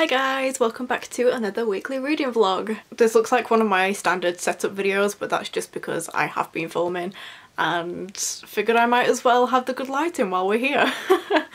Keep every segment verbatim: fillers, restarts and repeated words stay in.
Hi guys, welcome back to another weekly reading vlog. This looks like one of my standard setup videos, but that's just because I have been filming and figured I might as well have the good lighting while we're here.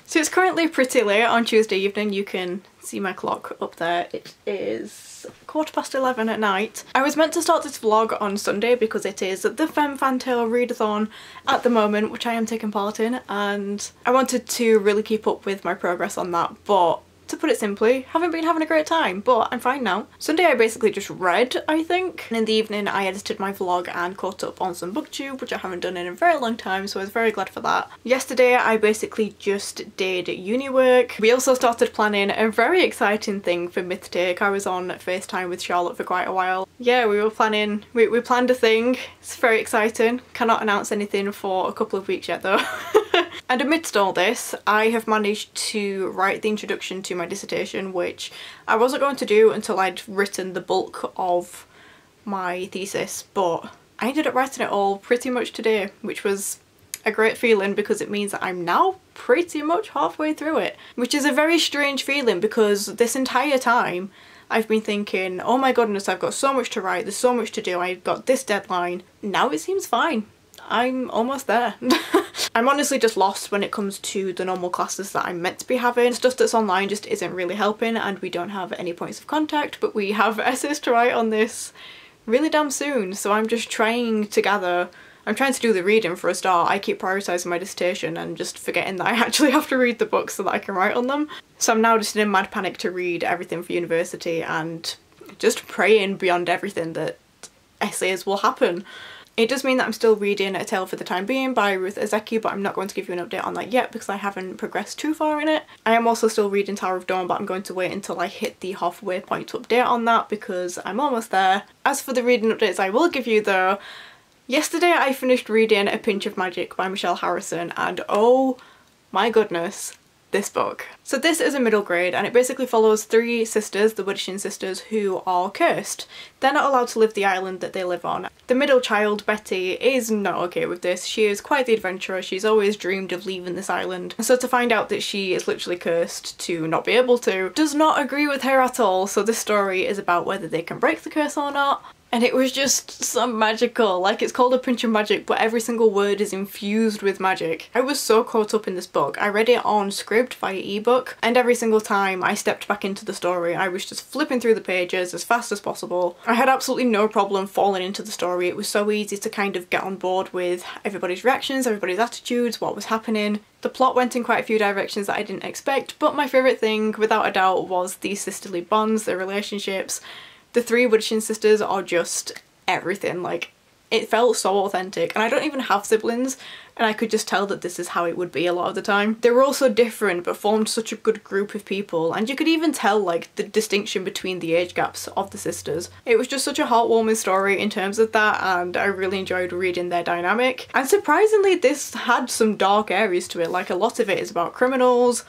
So it's currently pretty late on Tuesday evening. You can see my clock up there. It is quarter past eleven at night. I was meant to start this vlog on Sunday because it is the Femme Fan Tale readathon at the moment, which I am taking part in, and I wanted to really keep up with my progress on that, but to put it simply, haven't been having a great time, but I'm fine now. Sunday I basically just read, I think, and in the evening I edited my vlog and caught up on some BookTube, which I haven't done in a very long time, so I was very glad for that. Yesterday I basically just did uni work. We also started planning a very exciting thing for Myth-Take. I was on FaceTime with Charlotte for quite a while. Yeah, we were planning, we, we planned a thing. It's very exciting. Cannot announce anything for a couple of weeks yet though. And amidst all this, I have managed to write the introduction to my dissertation, which I wasn't going to do until I'd written the bulk of my thesis, but I ended up writing it all pretty much today, which was a great feeling because it means that I'm now pretty much halfway through it, which is a very strange feeling because this entire time I've been thinking, oh my goodness, I've got so much to write, there's so much to do, I've got this deadline. Now it seems fine. I'm almost there. I'm honestly just lost when it comes to the normal classes that I'm meant to be having. Stuff that's online just isn't really helping, and we don't have any points of contact, but we have essays to write on this really damn soon, so I'm just trying to gather. I'm trying to do the reading for a start. I keep prioritising my dissertation and just forgetting that I actually have to read the books so that I can write on them. So I'm now just in a mad panic to read everything for university and just praying beyond everything that essays will happen. It does mean that I'm still reading A Tale for the Time Being by Ruth Ozeki, but I'm not going to give you an update on that yet because I haven't progressed too far in it. I am also still reading Tower of Dawn, but I'm going to wait until I hit the halfway point to update on that because I'm almost there. As for the reading updates I will give you though, yesterday I finished reading A Pinch of Magic by Michelle Harrison, and oh my goodness, this book. So this is a middle grade, and it basically follows three sisters, the Widdershins sisters, who are cursed. They're not allowed to leave the island that they live on. The middle child, Betty, is not okay with this. She is quite the adventurer. She's always dreamed of leaving this island. So to find out that she is literally cursed to not be able to does not agree with her at all. So this story is about whether they can break the curse or not. And it was just so magical. Like, it's called A Pinch of Magic, but every single word is infused with magic. I was so caught up in this book. I read it on script via ebook, and every single time I stepped back into the story, I was just flipping through the pages as fast as possible. I had absolutely no problem falling into the story. It was so easy to kind of get on board with everybody's reactions, everybody's attitudes, what was happening. The plot went in quite a few directions that I didn't expect, but my favourite thing, without a doubt, was the sisterly bonds, their relationships. The three Widdershins sisters are just everything. Like, it felt so authentic, and I don't even have siblings, and I could just tell that this is how it would be a lot of the time. They were all so different but formed such a good group of people, and you could even tell like the distinction between the age gaps of the sisters. It was just such a heartwarming story in terms of that, and I really enjoyed reading their dynamic. And surprisingly this had some dark areas to it. Like, a lot of it is about criminals.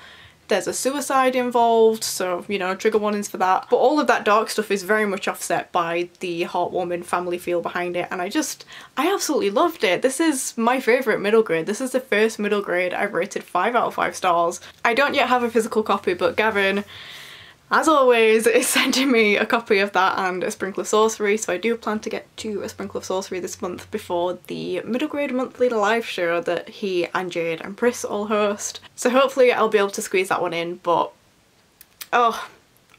There's a suicide involved, so, you know, trigger warnings for that. But all of that dark stuff is very much offset by the heartwarming family feel behind it, and I just, I absolutely loved it. This is my favourite middle grade. This is the first middle grade I've rated five out of five stars. I don't yet have a physical copy, but Gavin, as always, is sending me a copy of that and a sprinkle of sorcery, so I do plan to get to a sprinkle of sorcery this month before the middle grade monthly live show that he and Jade and Pris all host. So hopefully I'll be able to squeeze that one in, but oh,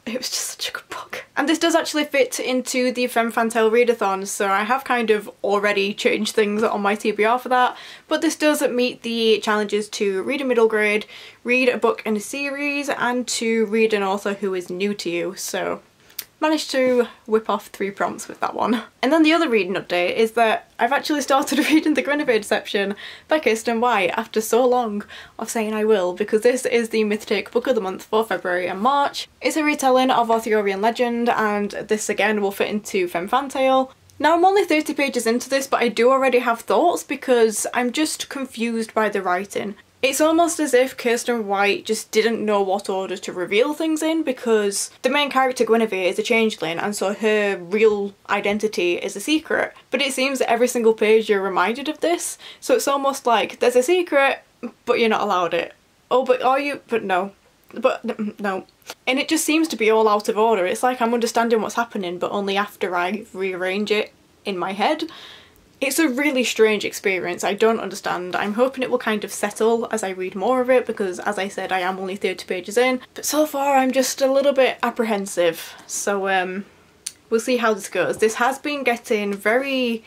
it was just such a good book. And this does actually fit into the Femme Fan Tale readathon, so I have kind of already changed things on my T B R for that, but this does meet the challenges to read a middle grade, read a book in a series, and to read an author who is new to you, so managed to whip off three prompts with that one. And then the other reading update is that I've actually started reading The Guinevere Deception by Kiersten White after so long of saying I will, because this is the Myth-Take book of the month for February and March. It's a retelling of Arthurian legend, and this again will fit into Femme Fan Tale. Now, I'm only thirty pages into this, but I do already have thoughts because I'm just confused by the writing. It's almost as if Kiersten White just didn't know what order to reveal things in, because the main character Guinevere is a changeling, and so her real identity is a secret, but it seems that every single page you're reminded of this, so it's almost like there's a secret but you're not allowed it. Oh, but are you? But no. But no. And it just seems to be all out of order. It's like I'm understanding what's happening, but only after I rearrange it in my head. It's a really strange experience. I don't understand. I'm hoping it will kind of settle as I read more of it, because as I said, I am only thirty pages in. But so far I'm just a little bit apprehensive. So um, we'll see how this goes. This has been getting very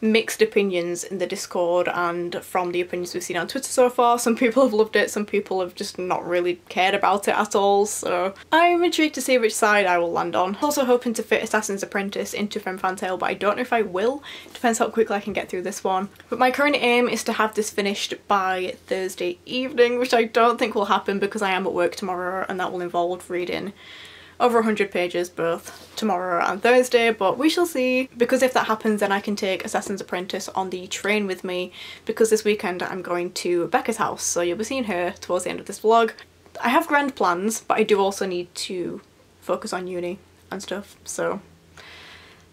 mixed opinions in the Discord and from the opinions we've seen on Twitter so far. Some people have loved it, some people have just not really cared about it at all, so I'm intrigued to see which side I will land on. Also hoping to fit Assassin's Apprentice into Femme Fan Tale, but I don't know if I will. Depends how quickly I can get through this one. But my current aim is to have this finished by Thursday evening, which I don't think will happen because I am at work tomorrow and that will involve reading over one hundred pages both tomorrow and Thursday, but we shall see, because if that happens then I can take Assassin's Apprentice on the train with me, because this weekend I'm going to Becca's house, so you'll be seeing her towards the end of this vlog. I have grand plans, but I do also need to focus on uni and stuff, so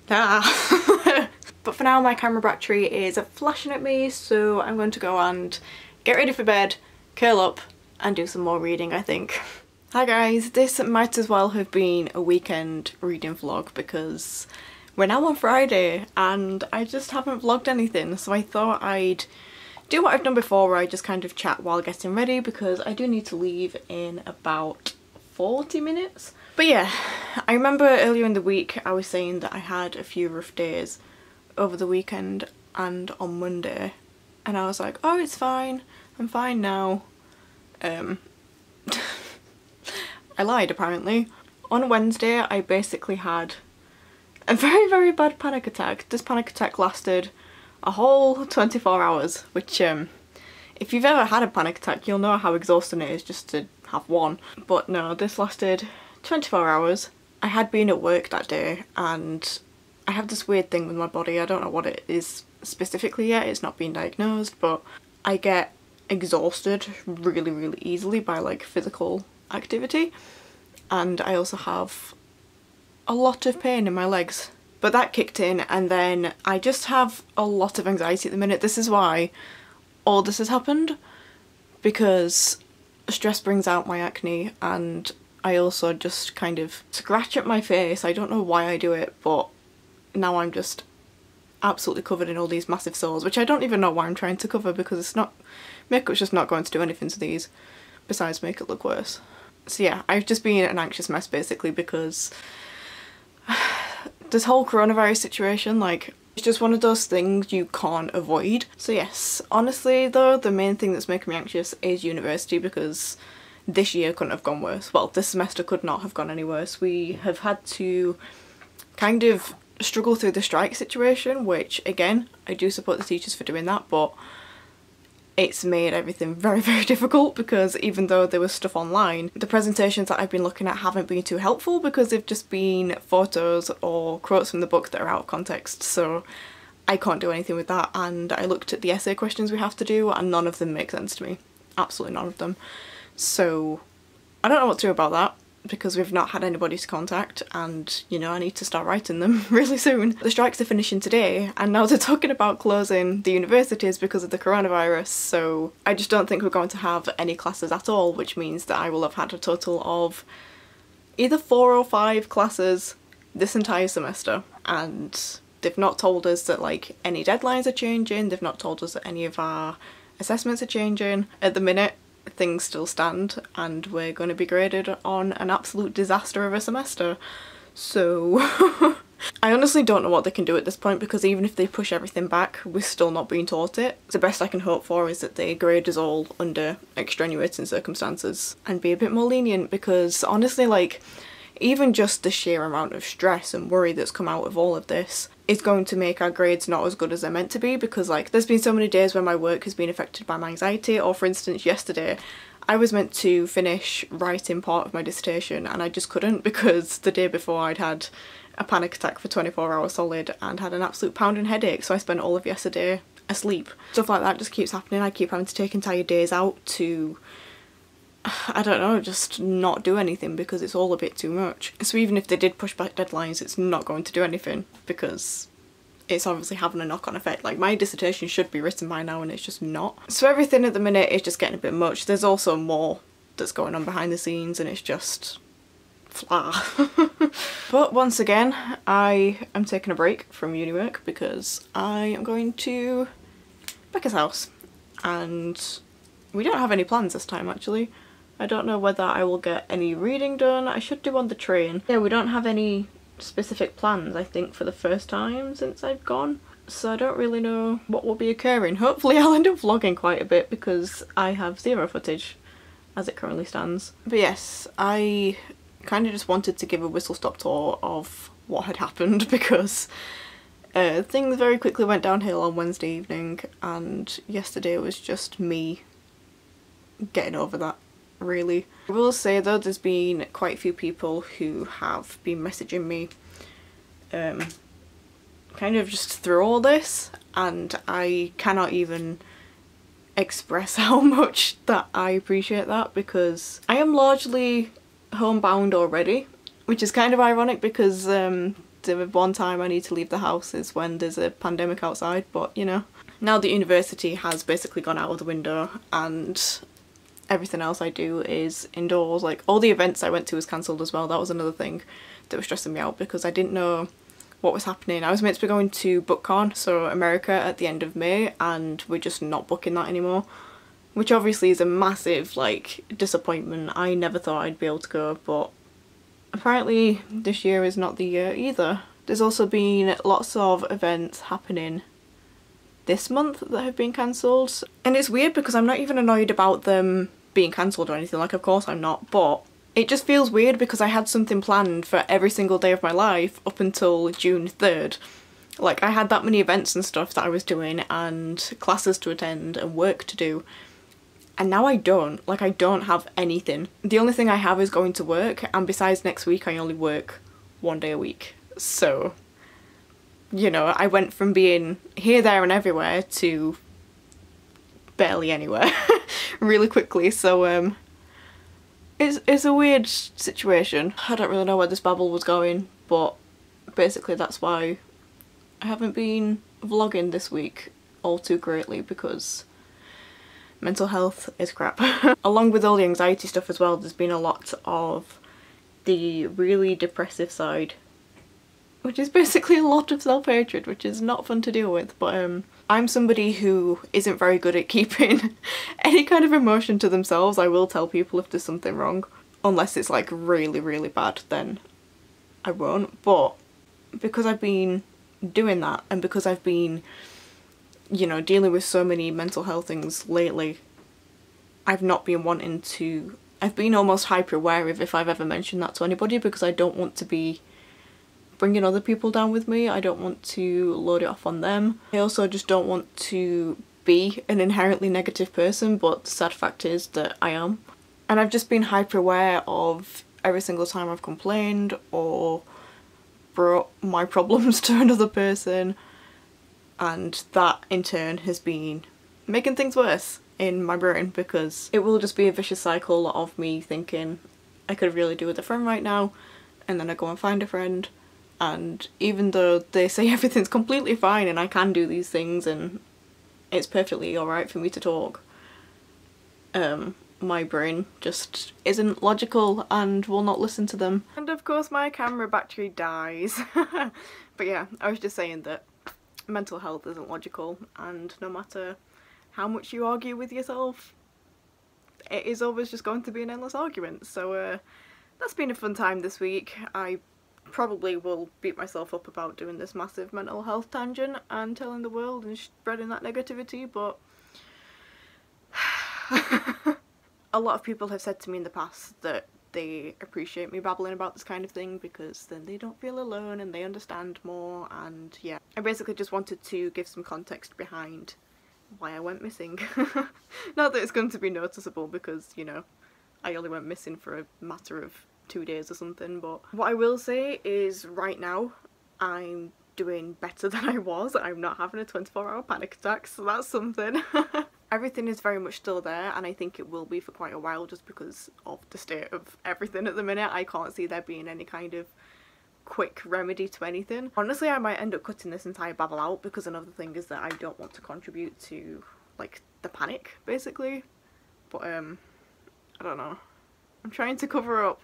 ah. But for now my camera battery is flashing at me, so I'm going to go and get ready for bed, curl up and do some more reading, I think. Hi guys, this might as well have been a weekend reading vlog because we're now on Friday and I just haven't vlogged anything, so I thought I'd do what I've done before where I just kind of chat while getting ready, because I do need to leave in about forty minutes. But yeah, I remember earlier in the week I was saying that I had a few rough days over the weekend and on Monday, and I was like, oh it's fine, I'm fine now. Um... I lied apparently. On Wednesday I basically had a very very bad panic attack. This panic attack lasted a whole twenty-four hours, which um, if you've ever had a panic attack you'll know how exhausting it is just to have one. But no, this lasted twenty-four hours. I had been at work that day and I have this weird thing with my body, I don't know what it is specifically yet, it's not been diagnosed, but I get exhausted really really easily by like physical activity, and I also have a lot of pain in my legs. But that kicked in, and then I just have a lot of anxiety at the minute. This is why all this has happened, because stress brings out my acne and I also just kind of scratch at my face. I don't know why I do it, but now I'm just absolutely covered in all these massive sores, which I don't even know why I'm trying to cover, because it's not, makeup's just not going to do anything to these besides make it look worse. So yeah, I've just been an anxious mess basically, because this whole coronavirus situation, like, it's just one of those things you can't avoid. So yes, honestly though, the main thing that's making me anxious is university, because this year couldn't have gone worse. Well, this semester could not have gone any worse. We have had to kind of struggle through the strike situation, which again, I do support the teachers for doing that, but it's made everything very very difficult, because even though there was stuff online, the presentations that I've been looking at haven't been too helpful, because they've just been photos or quotes from the book that are out of context, so I can't do anything with that. And I looked at the essay questions we have to do and none of them make sense to me, absolutely none of them. So I don't know what to do about that, because we've not had anybody to contact, and you know, I need to start writing them really soon. The strikes are finishing today and now they're talking about closing the universities because of the coronavirus, so I just don't think we're going to have any classes at all, which means that I will have had a total of either four or five classes this entire semester, and they've not told us that like any deadlines are changing, they've not told us that any of our assessments are changing. At the minute things still stand and we're going to be graded on an absolute disaster of a semester, so I honestly don't know what they can do at this point, because even if they push everything back we're still not being taught it. The best I can hope for is that they grade us all under extenuating circumstances and be a bit more lenient, because honestly, like, even just the sheer amount of stress and worry that's come out of all of this is going to make our grades not as good as they're meant to be, because like there's been so many days where my work has been affected by my anxiety. Or for instance, yesterday I was meant to finish writing part of my dissertation and I just couldn't, because the day before I'd had a panic attack for twenty-four hours solid and had an absolute pounding headache, so I spent all of yesterday asleep. Stuff like that just keeps happening. I keep having to take entire days out to, I don't know, just not do anything, because it's all a bit too much. So even if they did push back deadlines, it's not going to do anything, because it's obviously having a knock-on effect. Like, my dissertation should be written by now and it's just not. So everything at the minute is just getting a bit much. There's also more that's going on behind the scenes, and it's just flah. But once again, I am taking a break from uni work because I am going to Becca's house, and we don't have any plans this time actually. I don't know whether I will get any reading done. I should do on the train. Yeah, we don't have any specific plans, I think, for the first time since I've gone. So I don't really know what will be occurring. Hopefully I'll end up vlogging quite a bit because I have zero footage as it currently stands. But yes, I kind of just wanted to give a whistle-stop tour of what had happened because uh, things very quickly went downhill on Wednesday evening, and yesterday was just me getting over that. Really. I will say though, there's been quite a few people who have been messaging me um, kind of just through all this, and I cannot even express how much that I appreciate that, because I am largely homebound already, which is kind of ironic because um, the one time I need to leave the house is when there's a pandemic outside, but you know. Now the university has basically gone out of the window, and everything else I do is indoors. Like all the events I went to was cancelled as well. That was another thing that was stressing me out because I didn't know what was happening. I was meant to be going to BookCon, so America, at the end of May, and we're just not booking that anymore, which obviously is a massive like disappointment. I never thought I'd be able to go, but apparently this year is not the year either. There's also been lots of events happening this month that have been cancelled, and it's weird because I'm not even annoyed about them being cancelled or anything, like of course I'm not, but it just feels weird because I had something planned for every single day of my life up until June third. Like I had that many events and stuff that I was doing, and classes to attend and work to do, and now I don't. Like I don't have anything. The only thing I have is going to work, and besides next week I only work one day a week, so you know, I went from being here, there and everywhere to barely anywhere really quickly, so um, it's, it's a weird situation. I don't really know where this babble was going, but basically that's why I haven't been vlogging this week all too greatly, because mental health is crap. Along with all the anxiety stuff as well, there's been a lot of the really depressive side, which is basically a lot of self-hatred, which is not fun to deal with, but um, I'm somebody who isn't very good at keeping any kind of emotion to themselves. I will tell people if there's something wrong. Unless it's like really, really bad, then I won't. But because I've been doing that, and because I've been, you know, dealing with so many mental health things lately, I've not been wanting to... I've been almost hyper-aware of if I've ever mentioned that to anybody, because I don't want to be bringing other people down with me. I don't want to load it off on them. I also just don't want to be an inherently negative person, but the sad fact is that I am. And I've just been hyper aware of every single time I've complained or brought my problems to another person, and that in turn has been making things worse in my brain, because it will just be a vicious cycle of me thinking I could really do with a friend right now, and then I go and find a friend, and even though they say everything's completely fine and I can do these things and it's perfectly alright for me to talk, um, my brain just isn't logical and will not listen to them. And of course my camera battery dies. But yeah, I was just saying that mental health isn't logical, and no matter how much you argue with yourself, it is always just going to be an endless argument. So uh, that's been a fun time this week. I probably will beat myself up about doing this massive mental health tangent and telling the world and spreading that negativity, but a lot of people have said to me in the past that they appreciate me babbling about this kind of thing because then they don't feel alone and they understand more, and yeah, I basically just wanted to give some context behind why I went missing. Not that it's going to be noticeable because, you know, I only went missing for a matter of two days or something, but what I will say is right now I'm doing better than I was. I'm not having a twenty-four hour panic attack, so that's something. Everything is very much still there, and I think it will be for quite a while just because of the state of everything at the minute. I can't see there being any kind of quick remedy to anything. Honestly, I might end up cutting this entire babble out because another thing is that I don't want to contribute to like the panic basically, but um I don't know. I'm trying to cover up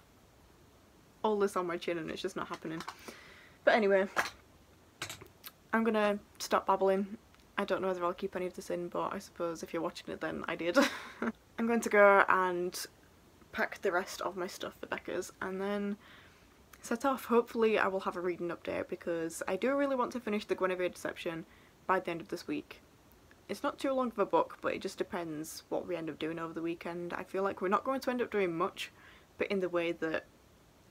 all this on my chin and it's just not happening. But anyway, I'm gonna stop babbling. I don't know whether I'll keep any of this in, but I suppose if you're watching it then I did. I'm going to go and pack the rest of my stuff for Becca's and then set off. Hopefully I will have a reading update because I do really want to finish The Guinevere Deception by the end of this week. It's not too long of a book, but it just depends what we end up doing over the weekend. I feel like we're not going to end up doing much, but in the way that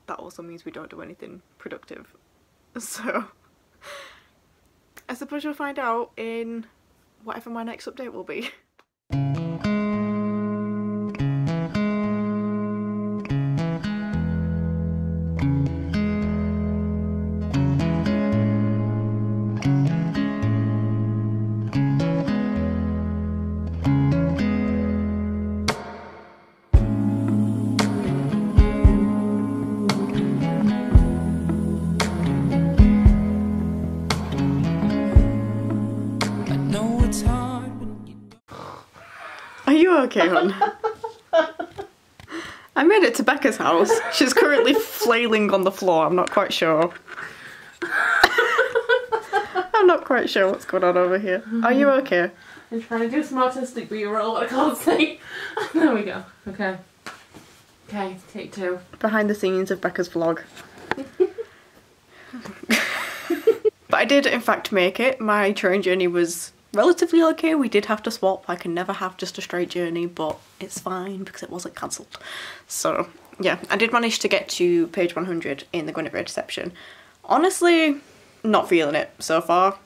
that also means we don't do anything productive. So I suppose you'll find out in whatever my next update will be. Okay, hon. I made it to Becca's house. She's currently flailing on the floor. I'm not quite sure. I'm not quite sure what's going on over here. Are you okay? I'm trying to do some artistic B-roll, I can't see. There we go. Okay. Okay, take two. Behind the scenes of Becca's vlog. But I did, in fact, make it. My train journey was relatively okay. We did have to swap. I can never have just a straight journey, but it's fine because it wasn't cancelled. So yeah, I did manage to get to page one hundred in The Guinevere Deception. Honestly, not feeling it so far.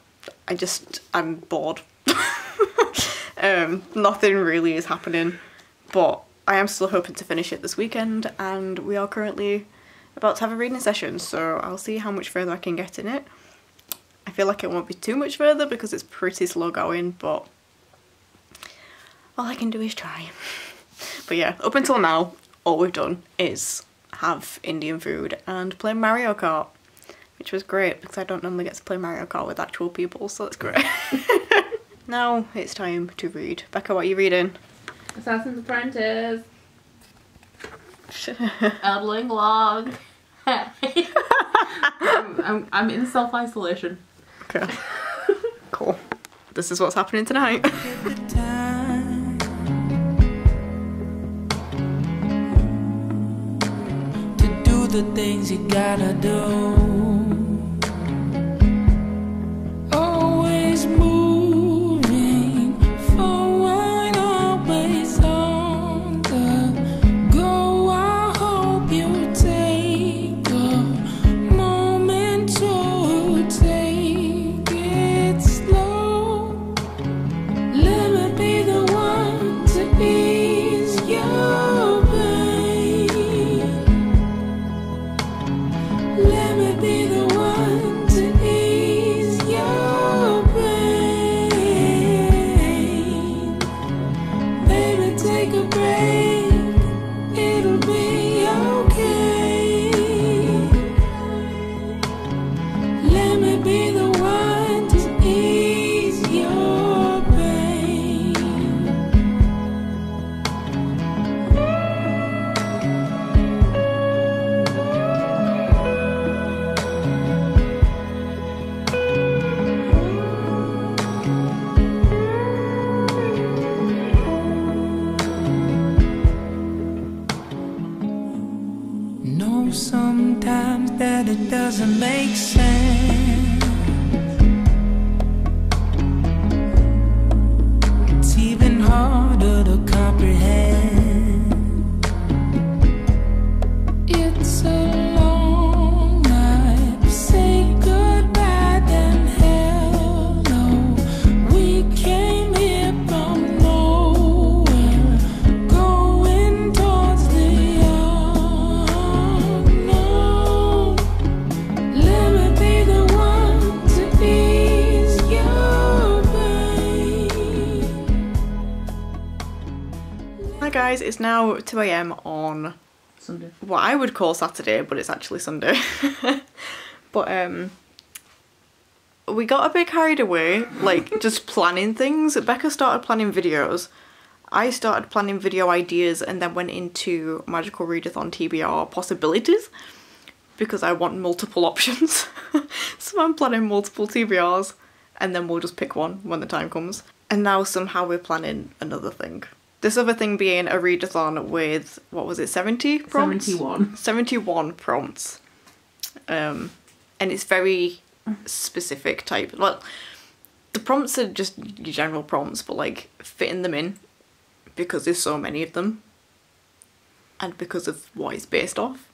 I just, I'm bored. um, nothing really is happening, but I am still hoping to finish it this weekend, and we are currently about to have a reading session, so I'll see how much further I can get in it. I feel like it won't be too much further because it's pretty slow going, but all I can do is try. But yeah, up until now, all we've done is have Indian food and play Mario Kart, which was great because I don't normally get to play Mario Kart with actual people, so that's great. Now it's time to read. Becca, what are you reading? Assassin's Apprentice. Elderling Log. I'm, I'm, I'm in self-isolation. Okay. Cool. This is what's happening tonight. To do the things you gotta do. Always moving forward, always on the go. I hope you take a moment to take. Doesn't make sense. It's even harder to comprehend. It's a long night. Say goodbye, then hello. We came here from nowhere, going towards the unknown. Guys, it's now two A M on Sunday. What I would call Saturday, but it's actually Sunday. But um, we got a bit carried away, like just planning things. Becca started planning videos, I started planning video ideas and then went into Magical Readathon T B R possibilities because I want multiple options. So I'm planning multiple T B Rs and then we'll just pick one when the time comes. And now somehow we're planning another thing. This other thing being a readathon with, what was it, seventy prompts? seventy-one. seventy-one prompts. Um, and it's very specific type. Well, the prompts are just your general prompts, but like fitting them in because there's so many of them and because of what it's based off.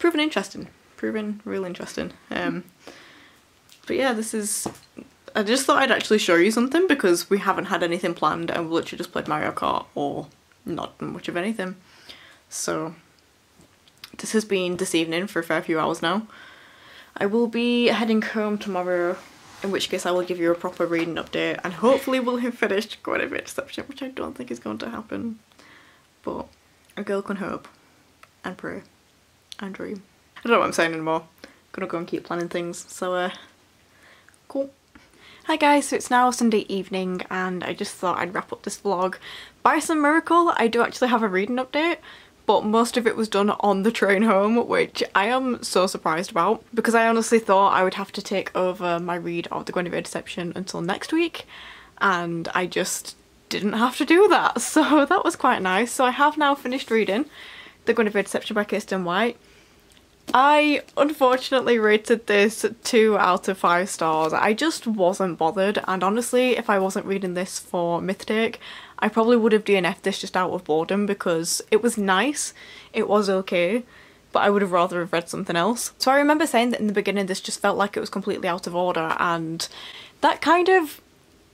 Proven interesting. Proven real interesting. Um, but yeah, this is... I just thought I'd actually show you something because we haven't had anything planned and we've literally just played Mario Kart or not done much of anything. So this has been this evening for a fair few hours now. I will be heading home tomorrow, in which case I will give you a proper reading update and hopefully we'll have finished Guinevere Deception, which I don't think is going to happen. But a girl can hope and pray and dream. I don't know what I'm saying anymore. I'm gonna go and keep planning things, so uh, cool. Hi guys, so it's now Sunday evening and I just thought I'd wrap up this vlog. By some miracle, I do actually have a reading update, but most of it was done on the train home, which I am so surprised about because I honestly thought I would have to take over my read of The Guinevere Deception until next week, and I just didn't have to do that, so that was quite nice. So I have now finished reading The Guinevere Deception by Kiersten White. I unfortunately rated this two out of five stars. I just wasn't bothered, and honestly, if I wasn't reading this for Myth-Take, I probably would have D N F'd this just out of boredom because it was nice, it was okay, but I would have rather have read something else. So I remember saying that in the beginning this just felt like it was completely out of order, and that kind of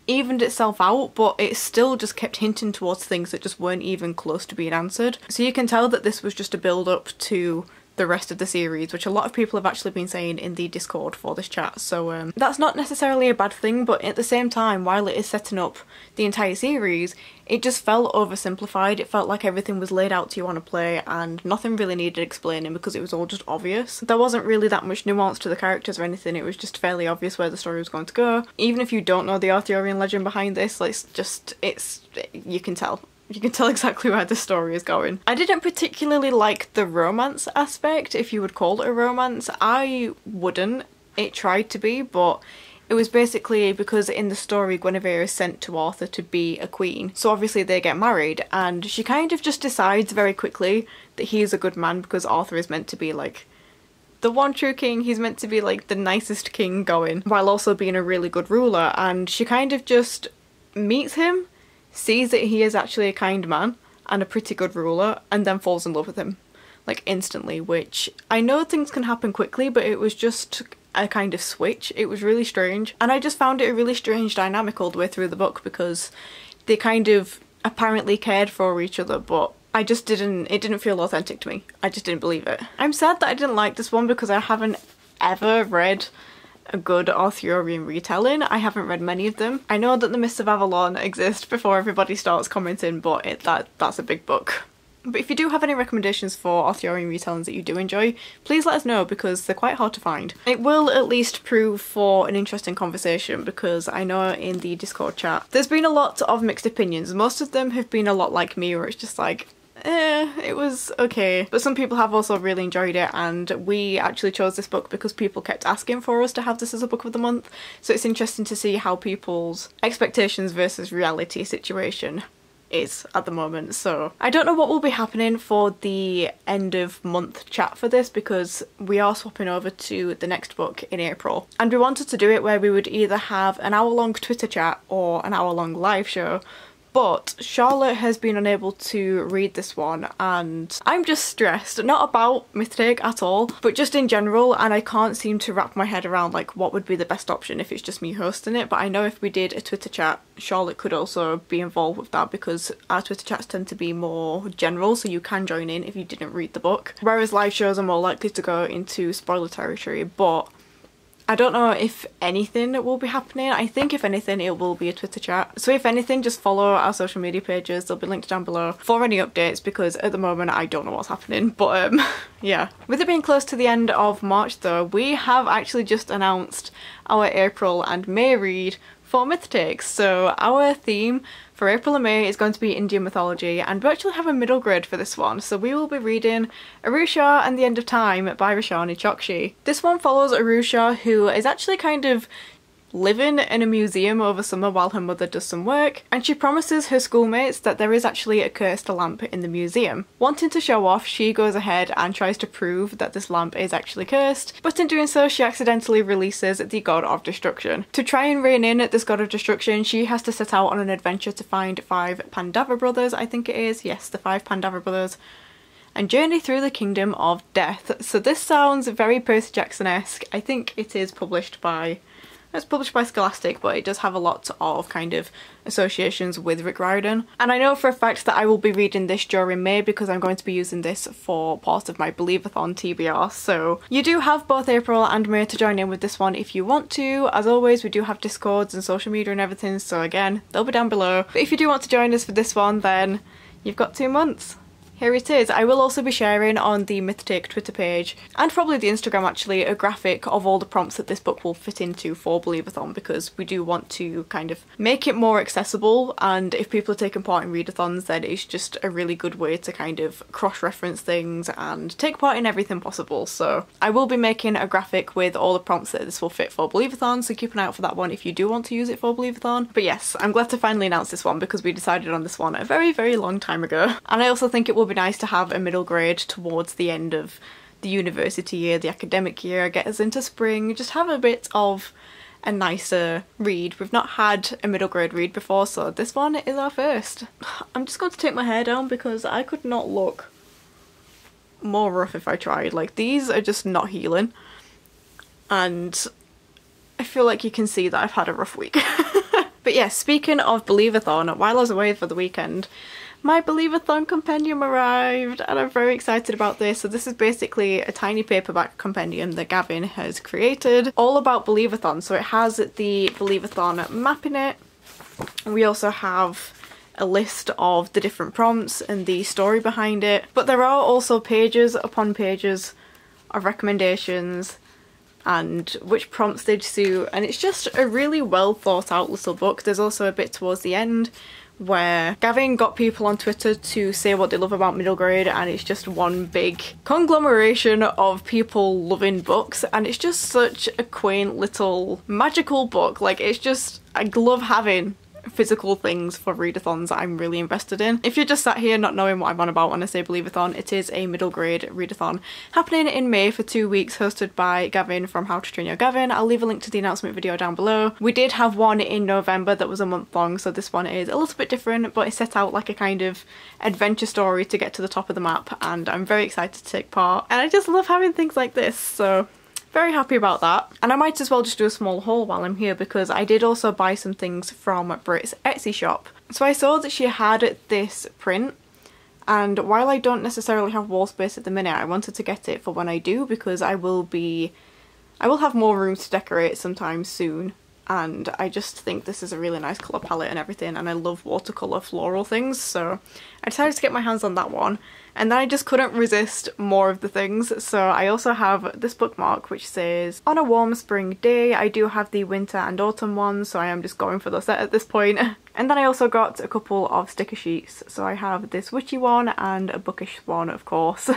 evened itself out, but it still just kept hinting towards things that just weren't even close to being answered. So you can tell that this was just a build up to the rest of the series, which a lot of people have actually been saying in the Discord for this chat, so um, that's not necessarily a bad thing, but at the same time, while it is setting up the entire series, it just felt oversimplified. It felt like everything was laid out to you on a plate and nothing really needed explaining because it was all just obvious. There wasn't really that much nuance to the characters or anything, it was just fairly obvious where the story was going to go. Even if you don't know the Arthurian legend behind this, like, it's just, it's, you can tell. You can tell exactly where the story is going. I didn't particularly like the romance aspect, if you would call it a romance. I wouldn't. It tried to be, but it was basically because in the story Guinevere is sent to Arthur to be a queen. So obviously they get married and she kind of just decides very quickly that he is a good man because Arthur is meant to be like the one true king. He's meant to be like the nicest king going while also being a really good ruler, and she kind of just meets him, sees that he is actually a kind man and a pretty good ruler, and then falls in love with him, like instantly, which I know things can happen quickly, but it was just a kind of switch. It was really strange, and I just found it a really strange dynamic all the way through the book because they kind of apparently cared for each other, but I just didn't, it didn't feel authentic to me. I just didn't believe it. I'm sad that I didn't like this one because I haven't ever read a good Arthurian retelling. I haven't read many of them. I know that The Mists of Avalon exist before everybody starts commenting, but it, that that's a big book. But if you do have any recommendations for Arthurian retellings that you do enjoy, please let us know because they're quite hard to find. It will at least prove for an interesting conversation because I know in the Discord chat there's been a lot of mixed opinions. Most of them have been a lot like me where it's just like, eh, it was okay. But some people have also really enjoyed it, and we actually chose this book because people kept asking for us to have this as a book of the month. So it's interesting to see how people's expectations versus reality situation is at the moment. So I don't know what will be happening for the end of month chat for this because we are swapping over to the next book in April, and we wanted to do it where we would either have an hour long Twitter chat or an hour long live show. But Charlotte has been unable to read this one and I'm just stressed, not about Myth-Take at all, but just in general, and I can't seem to wrap my head around like what would be the best option if it's just me hosting it. But I know if we did a Twitter chat, Charlotte could also be involved with that because our Twitter chats tend to be more general, so you can join in if you didn't read the book. Whereas live shows are more likely to go into spoiler territory, but I don't know if anything will be happening. I think if anything it will be a Twitter chat. So if anything, just follow our social media pages, they'll be linked down below for any updates because at the moment I don't know what's happening, but um, yeah. With it being close to the end of March though, we have actually just announced our April and May read for Myth-Take. So our theme for April and May is going to be Indian mythology, and we actually have a middle grade for this one, so we will be reading Arusha and the End of Time by Roshani Chokshi. This one follows Arusha, who is actually kind of living in a museum over summer while her mother does some work, and she promises her schoolmates that there is actually a cursed lamp in the museum. Wanting to show off, she goes ahead and tries to prove that this lamp is actually cursed, but in doing so she accidentally releases the god of destruction. To try and rein in this god of destruction, she has to set out on an adventure to find five Pandava brothers, I think it is, yes, the five Pandava brothers, and journey through the kingdom of death. So this sounds very Percy Jackson-esque. I think it is published by It's published by Scholastic, but it does have a lot of kind of associations with Rick Riordan. And I know for a fact that I will be reading this during May because I'm going to be using this for part of my Believathon T B R. So you do have both April and May to join in with this one if you want to. As always, we do have Discords and social media and everything, so again, they'll be down below. But if you do want to join us for this one, then you've got two months. Here it is. I will also be sharing on the Myth-Take Twitter page, and probably the Instagram actually, a graphic of all the prompts that this book will fit into for Believathon, because we do want to kind of make it more accessible, and if people are taking part in readathons, then it's just a really good way to kind of cross-reference things and take part in everything possible. So I will be making a graphic with all the prompts that this will fit for Believathon, so keep an eye out for that one if you do want to use it for Believathon. But yes, I'm glad to finally announce this one because we decided on this one a very, very long time ago. And I also think it will be nice to have a middle grade towards the end of the university year, the academic year, get us into spring, just have a bit of a nicer read. We've not had a middle grade read before, so this one is our first. I'm just going to take my hair down because I could not look more rough if I tried. Like, these are just not healing, and I feel like you can see that I've had a rough week. But yes, yeah, speaking of Believathon, while I was away for the weekend, my Believathon compendium arrived, and I'm very excited about this. So this is basically a tiny paperback compendium that Gavin has created, all about Believathon. So it has the Believathon map in it, and we also have a list of the different prompts and the story behind it. But there are also pages upon pages of recommendations and which prompts they do, and it's just a really well thought out little book. There's also a bit towards the end where Gavin got people on Twitter to say what they love about middle grade, and it's just one big conglomeration of people loving books, and it's just such a quaint little magical book. Like, it's just, I love having physical things for readathons that I'm really invested in. If you're just sat here not knowing what I'm on about when I say Believathon, it is a middle grade readathon happening in May for two weeks, hosted by Gavin from How to Train Your Gavin. I'll leave a link to the announcement video down below. We did have one in November that was a month long, so this one is a little bit different, but it's set out like a kind of adventure story to get to the top of the map, and I'm very excited to take part. And I just love having things like this, so very happy about that. And I might as well just do a small haul while I'm here, because I did also buy some things from Brit's Etsy shop. So I saw that she had this print, and while I don't necessarily have wall space at the minute, I wanted to get it for when I do, because I will be, I will have more room to decorate sometime soon, and I just think this is a really nice colour palette and everything, and I love watercolour floral things, so I decided to get my hands on that one. And then I just couldn't resist more of the things, so I also have this bookmark which says on a warm spring day. I do have the winter and autumn ones, so I am just going for the set at this point. And then I also got a couple of sticker sheets, so I have this witchy one and a bookish one, of course.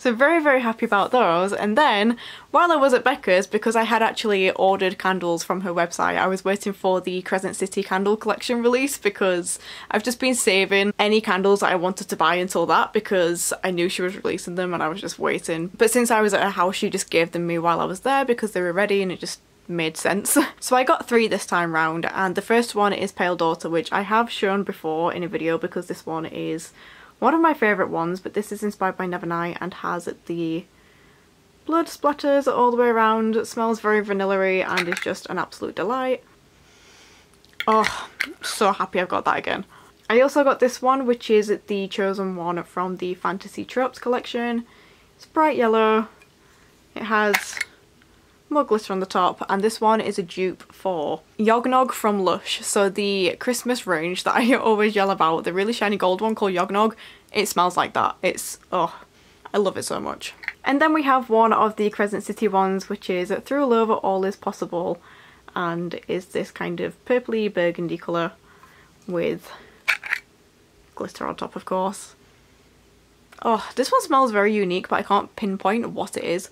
So very, very happy about those. And then while I was at Becca's, because I had actually ordered candles from her website, I was waiting for the Crescent City candle collection release, because I've just been saving any candles that I wanted to buy until that, because I knew she was releasing them and I was just waiting. But since I was at her house, she just gave them me while I was there because they were ready, and it just made sense. So I got three this time round, and the first one is Pale Daughter, which I have shown before in a video because this one is one of my favourite ones, but this is inspired by Nevernight and has the blood splatters all the way around. It smells very vanilla-y and is just an absolute delight. Oh, so happy I've got that again. I also got this one, which is the Chosen One from the Fantasy Tropes collection. It's bright yellow. It has more glitter on the top, and this one is a dupe for Yognog from Lush. So the Christmas range that I always yell about, the really shiny gold one called Yognog, it smells like that. It's, oh, I love it so much. And then we have one of the Crescent City ones, which is Through Love All Is Possible, and is this kind of purpley burgundy colour with glitter on top, of course. Oh, this one smells very unique, but I can't pinpoint what it is.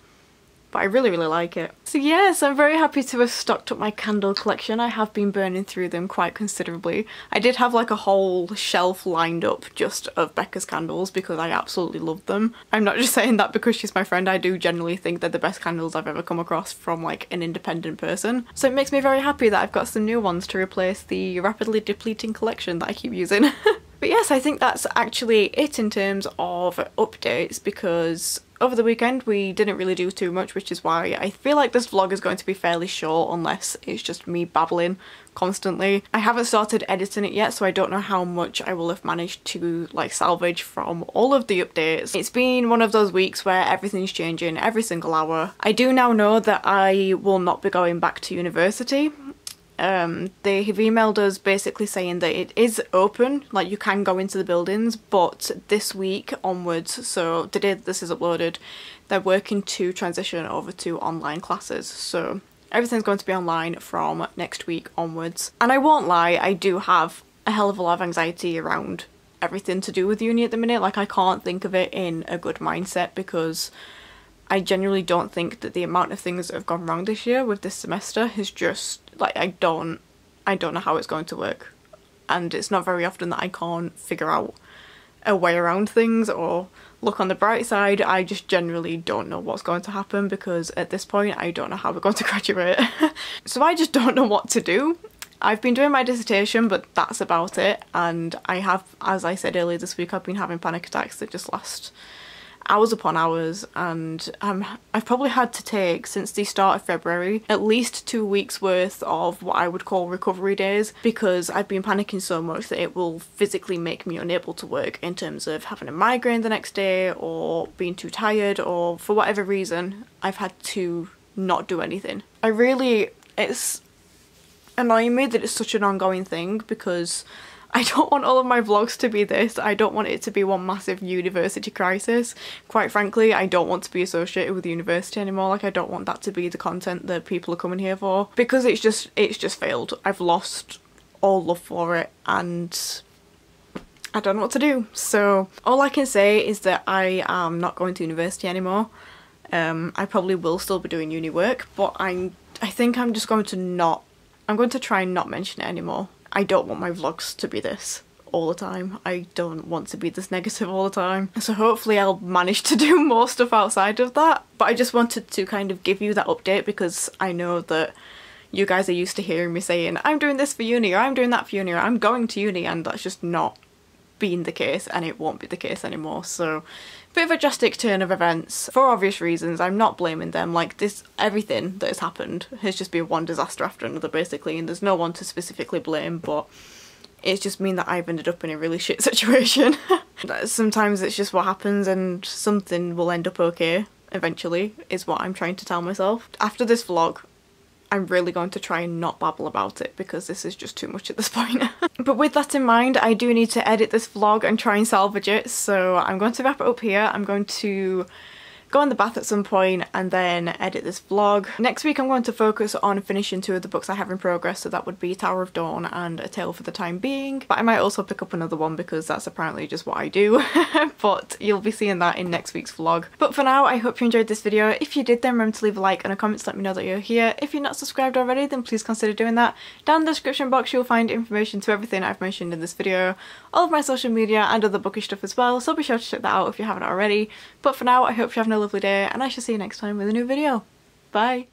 But I really, really like it. So yes, I'm very happy to have stocked up my candle collection. I have been burning through them quite considerably. I did have like a whole shelf lined up just of Becca's candles because I absolutely love them. I'm not just saying that because she's my friend. I do generally think they're the best candles I've ever come across from like an independent person. So it makes me very happy that I've got some new ones to replace the rapidly depleting collection that I keep using. But yes, I think that's actually it in terms of updates, because over the weekend we didn't really do too much, which is why I feel like this vlog is going to be fairly short unless it's just me babbling constantly. I haven't started editing it yet, so I don't know how much I will have managed to like salvage from all of the updates. It's been one of those weeks where everything's changing every single hour. I do now know that I will not be going back to university. Um, they have emailed us basically saying that it is open, like you can go into the buildings, but this week onwards, so the day that this is uploaded, they're working to transition over to online classes, so everything's going to be online from next week onwards. And I won't lie, I do have a hell of a lot of anxiety around everything to do with uni at the minute. Like, I can't think of it in a good mindset because I genuinely don't think that the amount of things that have gone wrong this year with this semester has just, like, I don't, I don't know how it's going to work. And it's not very often that I can't figure out a way around things or look on the bright side. I just generally don't know what's going to happen because at this point I don't know how we're going to graduate. So I just don't know what to do. I've been doing my dissertation, but that's about it. And I have, as I said earlier this week, I've been having panic attacks that just last hours upon hours, and um, I've probably had to take, since the start of February, at least two weeks worth of what I would call recovery days, because I've been panicking so much that it will physically make me unable to work in terms of having a migraine the next day or being too tired, or for whatever reason I've had to not do anything. I really, it's annoying me that it's such an ongoing thing because I don't want all of my vlogs to be this. I don't want it to be one massive university crisis. Quite frankly, I don't want to be associated with university anymore. Like, I don't want that to be the content that people are coming here for, because it's just, it's just failed. I've lost all love for it and I don't know what to do. So all I can say is that I am not going to university anymore. Um, I probably will still be doing uni work, but I'm, I think I'm just going to not, I'm going to try and not mention it anymore. I don't want my vlogs to be this all the time. I don't want to be this negative all the time. So hopefully I'll manage to do more stuff outside of that. But I just wanted to kind of give you that update because I know that you guys are used to hearing me saying, I'm doing this for uni, or I'm doing that for uni, or I'm going to uni, and that's just not been the case and it won't be the case anymore. So bit of a drastic turn of events for obvious reasons. I'm not blaming them. Like, this, everything that has happened has just been one disaster after another basically, and there's no one to specifically blame, but it's just mean that I've ended up in a really shit situation. Sometimes it's just what happens and something will end up okay eventually is what I'm trying to tell myself. After this vlog I'm really going to try and not babble about it because this is just too much at this point. But with that in mind, I do need to edit this vlog and try and salvage it, so I'm going to wrap it up here. I'm going to go in the bath at some point and then edit this vlog. Next week I'm going to focus on finishing two of the books I have in progress, so that would be Tower of Dawn and A Tale for the Time Being, but I might also pick up another one because that's apparently just what I do. But you'll be seeing that in next week's vlog. But for now, I hope you enjoyed this video. If you did, then remember to leave a like and a comment to let me know that you're here. If you're not subscribed already, then please consider doing that. Down in the description box you'll find information to everything I've mentioned in this video, all of my social media and other bookish stuff as well, so be sure to check that out if you haven't already. But for now, I hope you have no lovely day, and I shall see you next time with a new video. Bye!